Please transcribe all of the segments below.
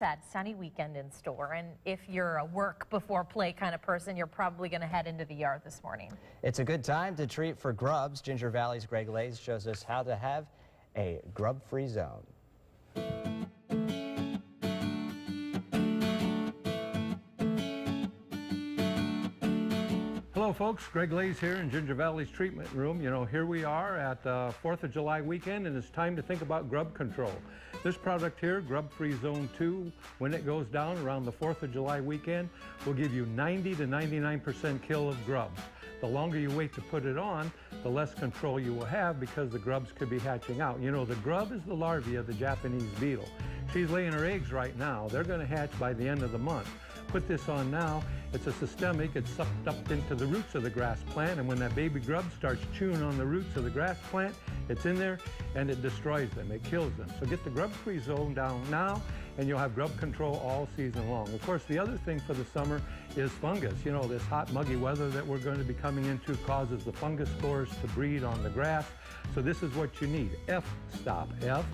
That sunny weekend in store, and if you're a work before play kind of person, you're probably going to head into the yard this morning. It's a good time to treat for grubs. Ginger Valley's Greg Leyes shows us how to have a grub-free zone. Hello folks, Greg Leyes here in Ginger Valley's treatment room. You know, here we are at 4th of July weekend, and it's time to think about grub control. This product here, Grub Free Zone 2, when it goes down around the 4th of July weekend, will give you 90 to 99% kill of grubs. The longer you wait to put it on, the less control you will have because the grubs could be hatching out. You know, the grub is the larvae of the Japanese beetle. She's laying her eggs right now. They're going to hatch by the end of the month. Put this on now. It's a systemic. It's sucked up into the roots of the grass plant, and when that baby grub starts chewing on the roots of the grass plant, it's in there and it destroys them. It kills them. So get the grub-free zone down now, and you'll have grub control all season long. Of course, the other thing for the summer is fungus. You know, this hot, muggy weather that we're going to be coming into causes the fungus spores to breed on the grass. So this is what you need. F-stop. F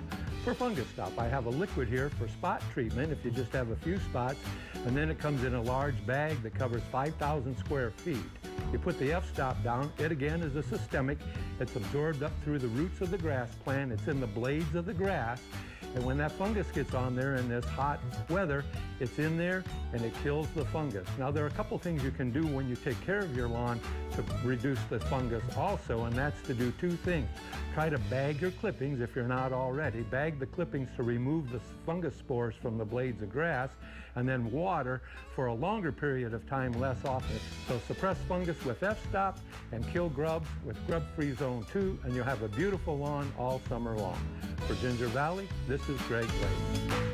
for fungus stop. I have a liquid here for spot treatment if you just have a few spots, and then it comes in a large bag that covers 5,000 square feet. You put the F-stop down. It again is a systemic. It's absorbed up through the roots of the grass plant. It's in the blades of the grass, and when that fungus gets on there in this hot weather, it's in there and it kills the fungus. Now there are a couple things you can do when you take care of your lawn to reduce the fungus also, and that's to do two things. Try to bag your clippings if you're not already. Bag the clippings to remove the fungus spores from the blades of grass, and then water for a longer period of time less often. So suppress fungus with F-stop and kill grubs with Grub Free Zone 2, and you'll have a beautiful lawn all summer long. For Ginger Valley, this is Greg Leyes.